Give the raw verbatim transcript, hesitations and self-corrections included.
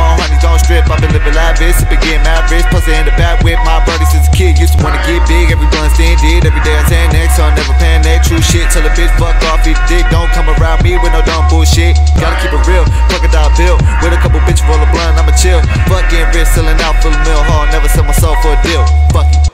on honeys on strip. I've been living lavish, sipping getting average. Plus I end up back with my brother since a kid. Used to wanna get big, everyone's standing. Every day I stand next, so I never panic. True shit, tell a bitch fuck off, eat dick. Don't come around me with no dumb bullshit. Gotta keep it real, crocodile bill. With a couple bitches roll a blunt, I'ma chill. Fuck getting rich, selling out, full of mill hall. Never sell my soul for a deal. Fuck it.